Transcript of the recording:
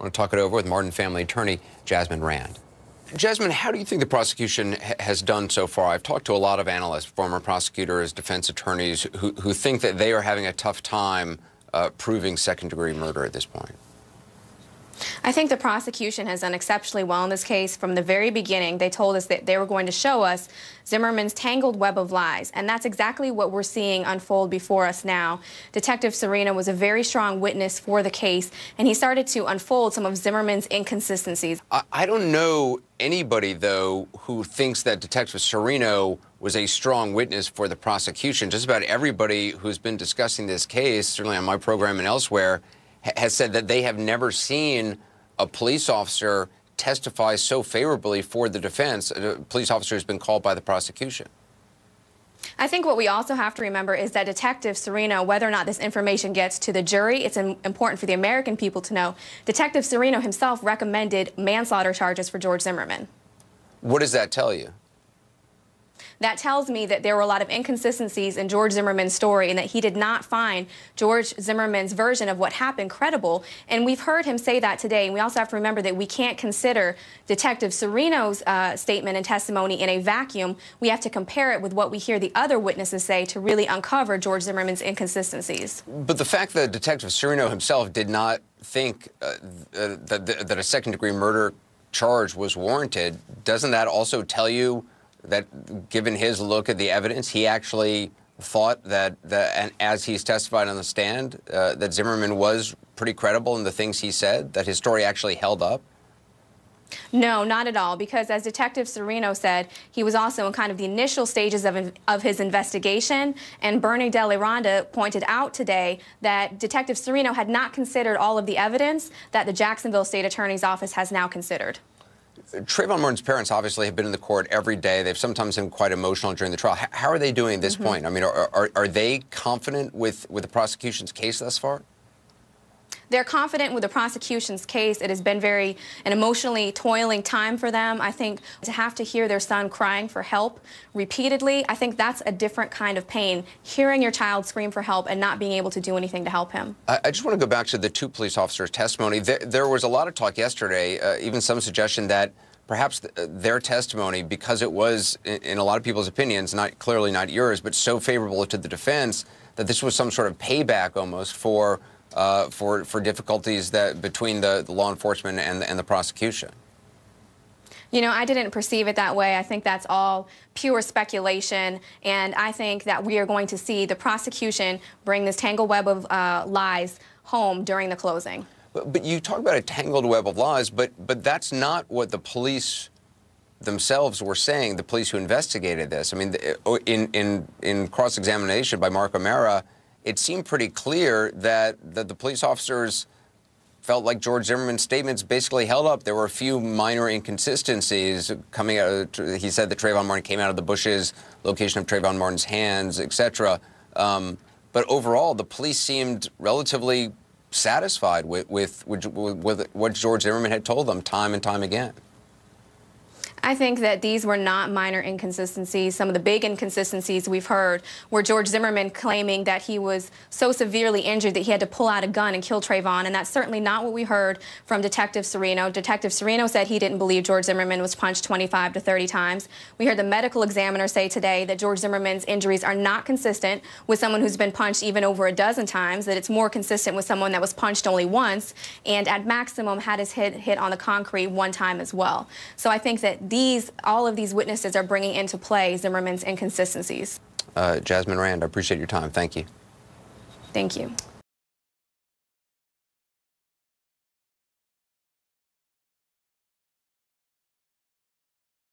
I want to talk it over with Martin family attorney Jasmine Rand. Jasmine, how do you think the prosecution has done so far? I've talked to a lot of analysts, former prosecutors, defense attorneys, who think that they are having a tough time proving second-degree murder at this point. I think the prosecution has done exceptionally well in this case. From the very beginning, they told us that they were going to show us Zimmerman's tangled web of lies, and that's exactly what we're seeing unfold before us now. Detective Serena was a very strong witness for the case, and he started to unfold some of Zimmerman's inconsistencies. I don't know anybody, though, who thinks that Detective Serino was a strong witness for the prosecution. Just about everybody who's been discussing this case, certainly on my program and elsewhere, has said that they have never seen a police officer testify so favorably for the defense. A police officer has been called by the prosecution. I think what we also have to remember is that Detective Serino, whether or not this information gets to the jury, it's important for the American people to know. Detective Serino himself recommended manslaughter charges for George Zimmerman. What does that tell you? That tells me that there were a lot of inconsistencies in George Zimmerman's story and that he did not find George Zimmerman's version of what happened credible. And we've heard him say that today. And we also have to remember that we can't consider Detective Serino's statement and testimony in a vacuum. We have to compare it with what we hear the other witnesses say to really uncover George Zimmerman's inconsistencies. But the fact that Detective Serino himself did not think that a second-degree murder charge was warranted, doesn't that also tell you that, given his look at the evidence, he actually thought that, and as he's testified on the stand, that Zimmerman was pretty credible in the things he said, that his story actually held up? No, not at all, because as Detective Serino said, he was also in kind of the initial stages of his investigation, and Bernie de la Ronda pointed out today that Detective Serino had not considered all of the evidence that the Jacksonville State Attorney's Office has now considered. Trayvon Martin's parents obviously have been in the court every day. They've sometimes been quite emotional during the trial. How are they doing at this point? I mean, are they confident with the prosecution's case thus far? They're confident with the prosecution's case. It has been an emotionally toiling time for them. I think to have to hear their son crying for help repeatedly, I think that's a different kind of pain, hearing your child scream for help and not being able to do anything to help him. I just want to go back to the two police officers' testimony. There was a lot of talk yesterday, even some suggestion that perhaps their testimony, because it was, in a lot of people's opinions, clearly not yours, but so favorable to the defense, that this was some sort of payback almost for difficulties that between the law enforcement and the prosecution. You know, I didn't perceive it that way. I think that's all pure speculation, and I think that we are going to see the prosecution bring this tangled web of lies home during the closing. But you talk about a tangled web of lies, but that's not what the police themselves were saying, the police who investigated this. I mean, in cross-examination by Mark O'Mara, it seemed pretty clear that the police officers felt like George Zimmerman's statements basically held up. There were a few minor inconsistencies coming out. He said that Trayvon Martin came out of the bushes, location of Trayvon Martin's hands, etc. But overall, the police seemed relatively satisfied with what George Zimmerman had told them time and time again. I think that these were not minor inconsistencies. Some of the big inconsistencies we've heard were George Zimmerman claiming that he was so severely injured that he had to pull out a gun and kill Trayvon, and that's certainly not what we heard from Detective Serino. Detective Serino said he didn't believe George Zimmerman was punched 25 to 30 times. We heard the medical examiner say today that George Zimmerman's injuries are not consistent with someone who's been punched even over a dozen times, that it's more consistent with someone that was punched only once and at maximum had his head hit on the concrete one time as well. So I think that all of these witnesses are bringing into play Zimmerman's inconsistencies. Jasmine Rand, I appreciate your time. Thank you. Thank you.